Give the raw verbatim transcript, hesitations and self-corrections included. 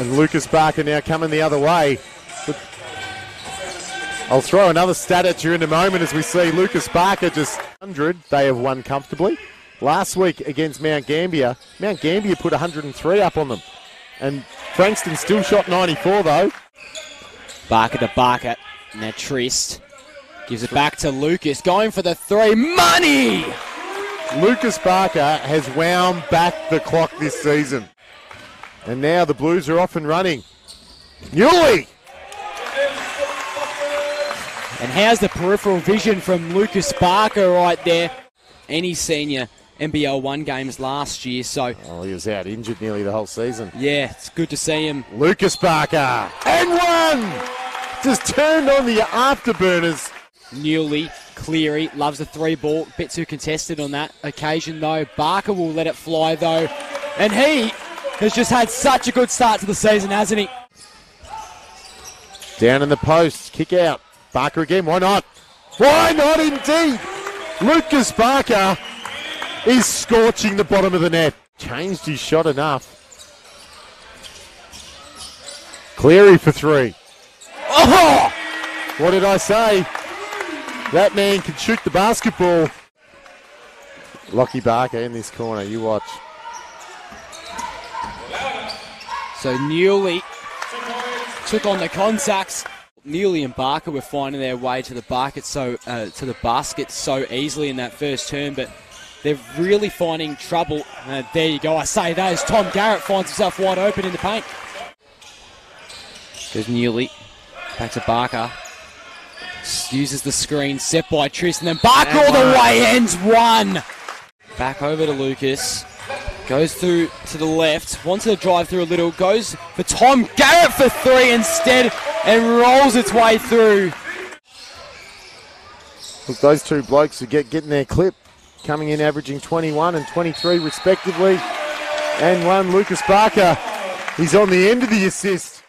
And Lucas Barker now coming the other way. I'll throw another stat at you in a moment as we see Lucas Barker just one hundred. They have won comfortably. Last week against Mount Gambier, Mount Gambier put one hundred and three up on them. And Frankston still shot ninety-four though. Barker to Barker. Now Trist gives it back to Lucas. Going for the three. Money! Lucas Barker has wound back the clock this season. And now the Blues are off and running. Newley! And how's the peripheral vision from Lucas Barker right there? Any senior N B L one games last year, so... Oh, he was out injured nearly the whole season. Yeah, it's good to see him. Lucas Barker, and one! Just turned on the afterburners. Newley, Cleary, loves the three ball. Bit too contested on that occasion, though. Barker will let it fly, though. And he has just had such a good start to the season, hasn't he? Down in the post, kick out. Barker again, why not? Why not indeed? Lucas Barker is scorching the bottom of the net. Changed his shot enough. Cleary for three. Oh! What did I say? That man can shoot the basketball. Lockie Barker in this corner, you watch. So Newley took on the contacts. Newley and Barker were finding their way to the basket so uh, to the basket so easily in that first turn, but they're really finding trouble. Uh, there you go. I say that as Tom Garrett finds himself wide open in the paint. There's Newley back to Barker. Uses the screen set by Tristan. Then Barker all the way ends one. Back over to Lucas. Goes through to the left. Wants to drive through a little. Goes for Tom Garrett for three instead. And rolls its way through. Look, those two blokes are get, getting their clip. Coming in averaging twenty-one and twenty-three respectively. And one, Lucas Barker. He's on the end of the assist.